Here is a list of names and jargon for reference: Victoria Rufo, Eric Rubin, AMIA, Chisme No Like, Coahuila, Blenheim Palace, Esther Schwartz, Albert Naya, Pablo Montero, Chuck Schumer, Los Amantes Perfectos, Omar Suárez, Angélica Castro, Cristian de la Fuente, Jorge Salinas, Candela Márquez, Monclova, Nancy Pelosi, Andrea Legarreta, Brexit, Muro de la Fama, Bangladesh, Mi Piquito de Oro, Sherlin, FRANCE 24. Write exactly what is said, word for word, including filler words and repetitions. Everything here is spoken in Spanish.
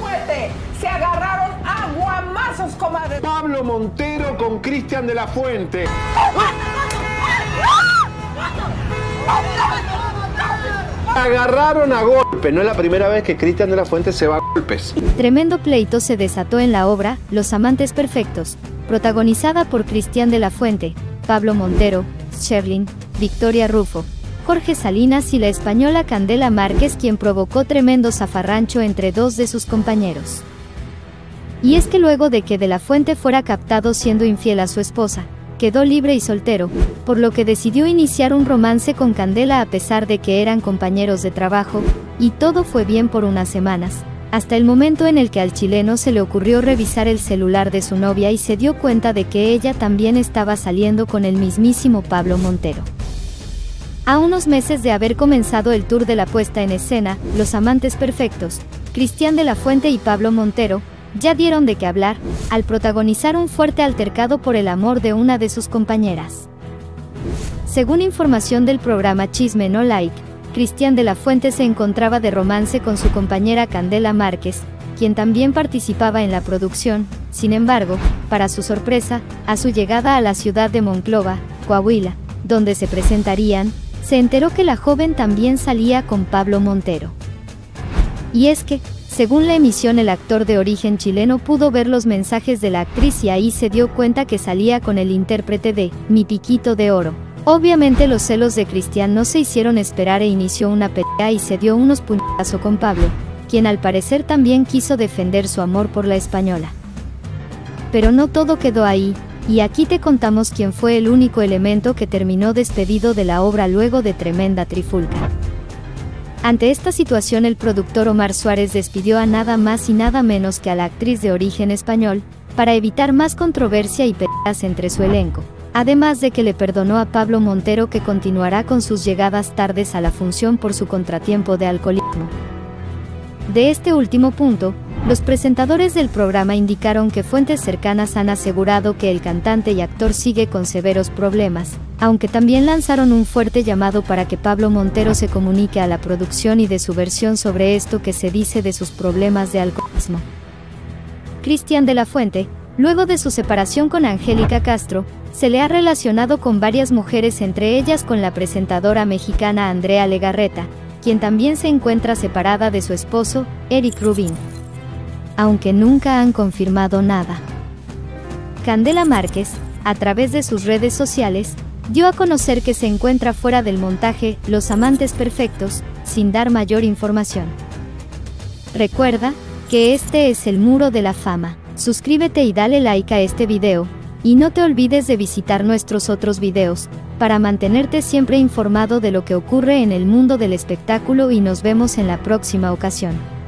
juguete. Se agarraron a guamazos, comadre. Pablo Montero con Cristian de la Fuente. Agarraron a golpe. No es la primera vez que Cristian de la Fuente se va a golpes. Tremendo pleito se desató en la obra Los Amantes Perfectos, protagonizada por Cristian de la Fuente, Pablo Montero, Sherlin, Victoria Rufo, Jorge Salinas y la española Candela Márquez, quien provocó tremendo zafarrancho entre dos de sus compañeros. Y es que luego de que de la Fuente fuera captado siendo infiel a su esposa, quedó libre y soltero, por lo que decidió iniciar un romance con Candela a pesar de que eran compañeros de trabajo, y todo fue bien por unas semanas, hasta el momento en el que al chileno se le ocurrió revisar el celular de su novia y se dio cuenta de que ella también estaba saliendo con el mismísimo Pablo Montero. A unos meses de haber comenzado el tour de la puesta en escena, Los Amantes Perfectos, Cristian de la Fuente y Pablo Montero ya dieron de qué hablar, al protagonizar un fuerte altercado por el amor de una de sus compañeras. Según información del programa Chisme No Like, Cristian de la Fuente se encontraba de romance con su compañera Candela Márquez, quien también participaba en la producción. Sin embargo, para su sorpresa, a su llegada a la ciudad de Monclova, Coahuila, donde se presentarían, se enteró que la joven también salía con Pablo Montero. Y es que, según la emisión, el actor de origen chileno pudo ver los mensajes de la actriz y ahí se dio cuenta que salía con el intérprete de Mi Piquito de Oro. Obviamente los celos de Cristian no se hicieron esperar e inició una pelea y se dio unos puñetazos con Pablo, quien al parecer también quiso defender su amor por la española. Pero no todo quedó ahí, y aquí te contamos quién fue el único elemento que terminó despedido de la obra luego de tremenda trifulca. Ante esta situación, el productor Omar Suárez despidió a nada más y nada menos que a la actriz de origen español, para evitar más controversia y peleas entre su elenco, además de que le perdonó a Pablo Montero, que continuará con sus llegadas tardes a la función por su contratiempo de alcoholismo. De este último punto, los presentadores del programa indicaron que fuentes cercanas han asegurado que el cantante y actor sigue con severos problemas, aunque también lanzaron un fuerte llamado para que Pablo Montero se comunique a la producción y dé su versión sobre esto que se dice de sus problemas de alcoholismo. Cristian de la Fuente, luego de su separación con Angélica Castro, se le ha relacionado con varias mujeres, entre ellas con la presentadora mexicana Andrea Legarreta, quien también se encuentra separada de su esposo, Eric Rubin, aunque nunca han confirmado nada. Candela Márquez, a través de sus redes sociales, dio a conocer que se encuentra fuera del montaje Los Amantes Perfectos, sin dar mayor información. Recuerda que este es el Muro de la Fama. Suscríbete y dale like a este video, y no te olvides de visitar nuestros otros videos, para mantenerte siempre informado de lo que ocurre en el mundo del espectáculo, y nos vemos en la próxima ocasión.